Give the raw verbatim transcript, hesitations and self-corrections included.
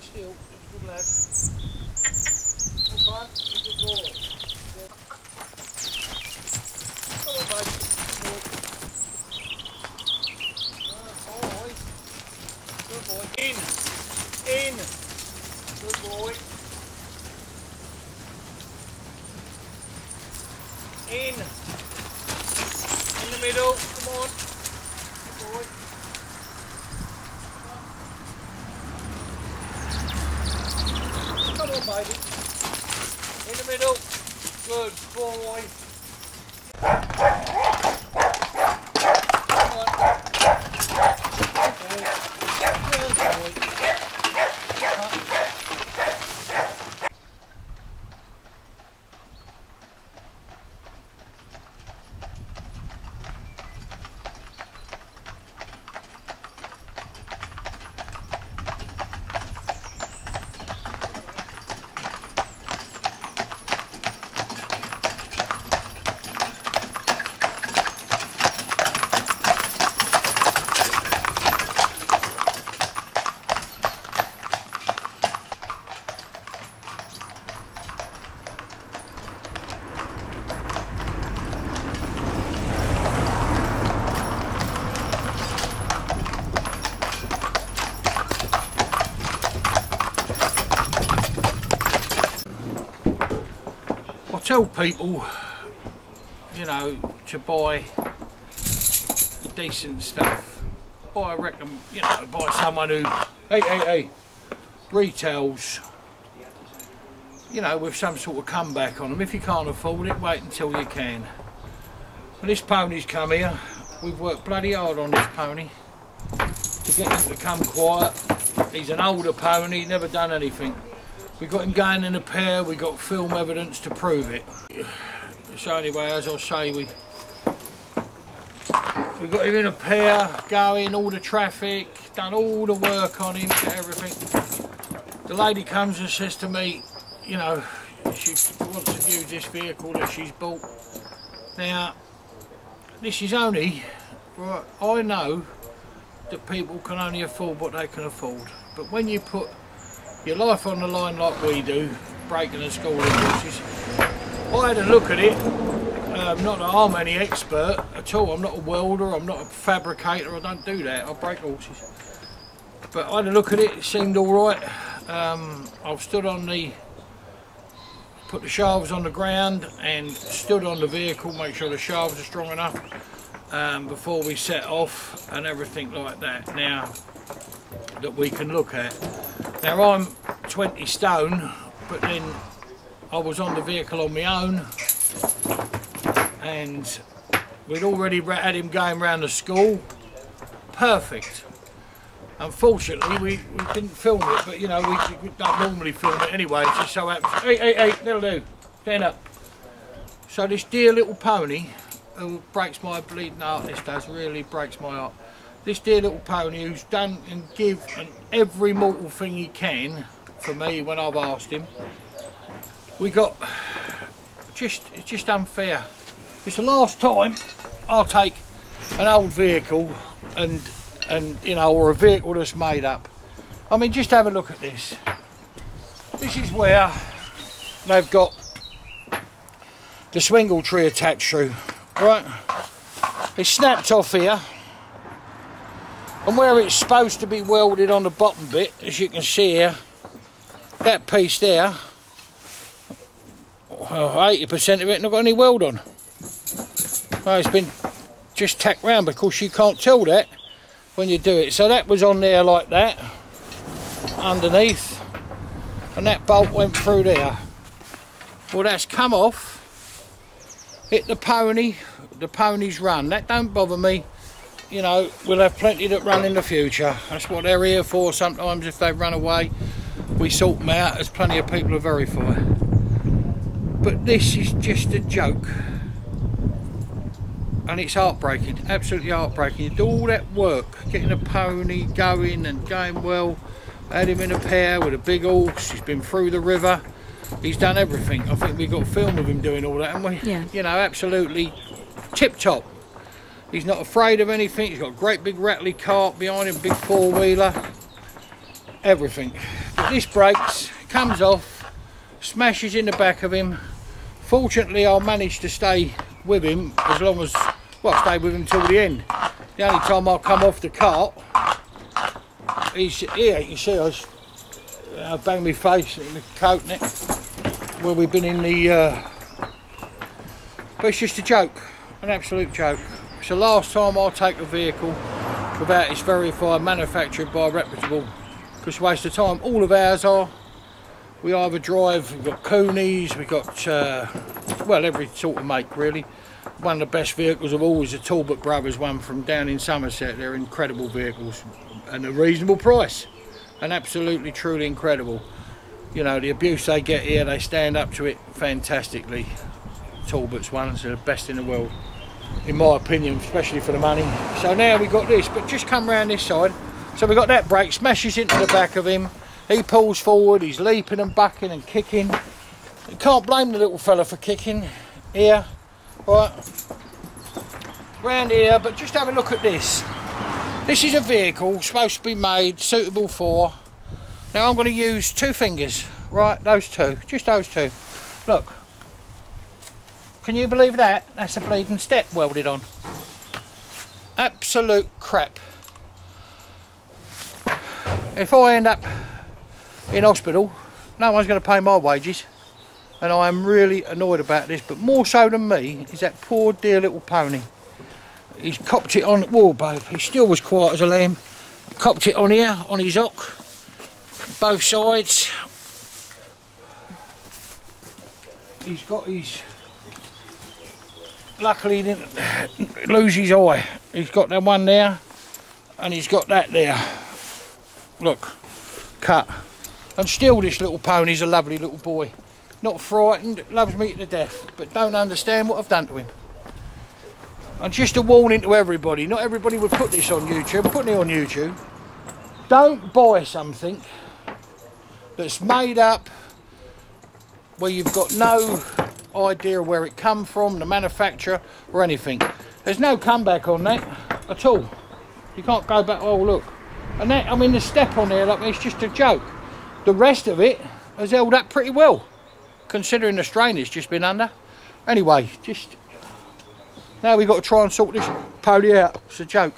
stand still. Good lad. Good lad. Good boy. Come on, mate. Good boy. In. In. Good boy. In. In the middle. Come on. Good boy. Baby. In the middle. Good boy. Come on. Good boy. Good boy. Tell people, you know, to buy decent stuff. Buy, I reckon, you know, buy someone who, hey, hey, hey, retails, you know, with some sort of comeback on them. If you can't afford it, wait until you can. But this pony's come here. We've worked bloody hard on this pony to get him to come quiet. He's an older pony, never done anything. We got him going in a pair, we got film evidence to prove it. So anyway, as I say, we we got him in a pair, going, all the traffic, done all the work on him, got everything. The lady comes and says to me, you know, she wants to use this vehicle that she's bought. Now, this is only, right, I know that people can only afford what they can afford, but when you put your life on the line like we do, breaking and schooling horses. I had a look at it, um, not that I'm any expert at all, I'm not a welder, I'm not a fabricator, I don't do that, I break horses. But I had a look at it, it seemed alright. Um, I've stood on the, put the shafts on the ground and stood on the vehicle, make sure the shafts are strong enough um, before we set off and everything like that now that we can look at. Now I'm twenty stone, but then I was on the vehicle on my own and we'd already had him going round the school. Perfect. Unfortunately we, we didn't film it, but you know, we, we don't normally film it anyway, it just so happens. Hey, hey, hey, little dude, stand up. So this dear little pony, who breaks my bleeding heart, this does, really breaks my heart. This dear little pony who's done and give and every mortal thing he can for me when I've asked him. We got, just, it's just unfair. It's the last time I'll take an old vehicle and, and you know, or a vehicle that's made up. I mean, just have a look at this. This is where they've got the swingle tree attached through, right? It's snapped off here. And where it's supposed to be welded on the bottom bit, as you can see here, that piece there, eighty percent of it, not got any weld on. Well, it's been just tacked round, but of course you can't tell that when you do it. So that was on there like that, underneath, and that bolt went through there. Well, that's come off, hit the pony, the pony's run. That don't bother me. You know, we'll have plenty that run in the future. That's what they're here for. Sometimes if they run away, we sort them out, as plenty of people are verify. But this is just a joke. And it's heartbreaking, absolutely heartbreaking. You do all that work, getting a pony going and going well. I had him in a pair with a big horse, he's been through the river. He's done everything. I think we got film of him doing all that, haven't we? Yeah. You know, absolutely tip-top. He's not afraid of anything, he's got a great big rattly cart behind him, big four-wheeler, everything. but this breaks, comes off, smashes in the back of him. Fortunately I managed to stay with him as long as, well, stay with him till the end. The only time I come off the cart, he's here, you see, I was, I banged my face in the coat neck where we've been in the, uh, but it's just a joke, an absolute joke. It's the last time I'll take a vehicle without it's verified, manufactured by reputable, because it's a waste of time. All of ours are. We either drive, we've got Coonies, we've got, uh, well, every sort of make really. One of the best vehicles of all is the Talbot Brothers one from down in Somerset. They're incredible vehicles and a reasonable price. And absolutely, truly incredible. You know, the abuse they get here, they stand up to it fantastically. Talbot's ones are the best in the world, in my opinion, especially for the money. So now we've got this, but just come round this side. So we've got that brake, smashes into the back of him. He pulls forward, he's leaping and bucking and kicking. You can't blame the little fella for kicking here. Right, round here, but just have a look at this. This is a vehicle supposed to be made suitable for. Now I'm going to use two fingers, right, those two, just those two. Look, can you believe that? That's a bleeding step welded on. Absolute crap. If I end up in hospital, no one's going to pay my wages, and I am really annoyed about this. But more so than me is that poor dear little pony. He's copped it on the wall, babe. He still was quiet as a lamb. Copped it on here, on his hock, both sides. He's got his, luckily he didn't lose his eye. He's got that one there and he's got that there. Look, cut. And still this little pony's a lovely little boy. Not frightened, loves me to death, but don't understand what I've done to him. And just a warning to everybody, not everybody would put this on YouTube, putting it on YouTube. Don't buy something that's made up where you've got no idea where it come from, the manufacturer or anything. There's no comeback on that at all. You can't go back, oh look. And that, I mean the step on there, like it's just a joke. The rest of it has held up pretty well, considering the strain it's just been under. Anyway, just now we've got to try and sort this pony out. It's a joke.